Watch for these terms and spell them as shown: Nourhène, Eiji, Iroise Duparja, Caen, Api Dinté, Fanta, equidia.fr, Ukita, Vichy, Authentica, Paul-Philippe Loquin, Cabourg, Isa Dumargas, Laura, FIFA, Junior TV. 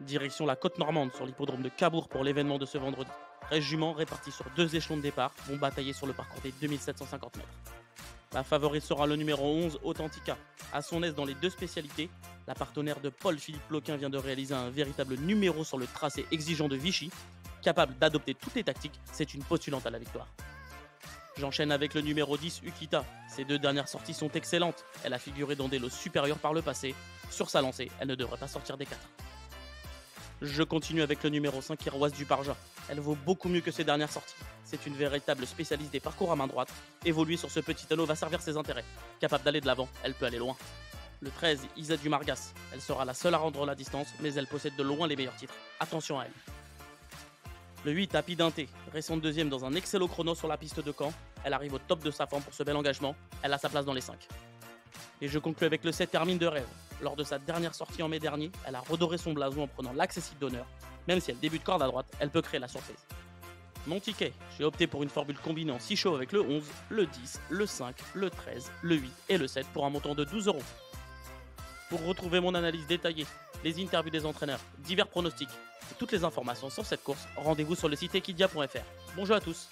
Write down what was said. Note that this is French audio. Direction la côte normande sur l'hippodrome de Cabourg pour l'événement de ce vendredi. 13 juments répartis sur deux échelons de départ vont batailler sur le parcours des 2750 mètres. La favorite sera le numéro 11, Authentica. À son aise dans les deux spécialités, la partenaire de Paul-Philippe Loquin vient de réaliser un véritable numéro sur le tracé exigeant de Vichy. Capable d'adopter toutes les tactiques, c'est une postulante à la victoire. J'enchaîne avec le numéro 10, Ukita. Ses deux dernières sorties sont excellentes. Elle a figuré dans des lots supérieurs par le passé. Sur sa lancée, elle ne devrait pas sortir des 4. Je continue avec le numéro 5, Iroise Duparja. Elle vaut beaucoup mieux que ses dernières sorties. C'est une véritable spécialiste des parcours à main droite. Évoluer sur ce petit anneau va servir ses intérêts. Capable d'aller de l'avant, elle peut aller loin. Le 13, Isa Dumargas. Elle sera la seule à rendre la distance, mais elle possède de loin les meilleurs titres. Attention à elle. Le 8, Api Dinté, récente deuxième dans un excellent chrono sur la piste de Caen. Elle arrive au top de sa forme pour ce bel engagement. Elle a sa place dans les 5. Et je conclue avec le 7, Hermine de Rêve. Lors de sa dernière sortie en mai dernier, elle a redoré son blason en prenant l'accessible d'honneur. Même si elle débute corde à droite, elle peut créer la surprise. Mon ticket, j'ai opté pour une formule combinée en 6 chevaux avec le 11, le 10, le 5, le 13, le 8 et le 7 pour un montant de 12 €. Pour retrouver mon analyse détaillée, les interviews des entraîneurs, divers pronostics, et toutes les informations sur cette course, rendez-vous sur le site equidia.fr. Bonjour à tous!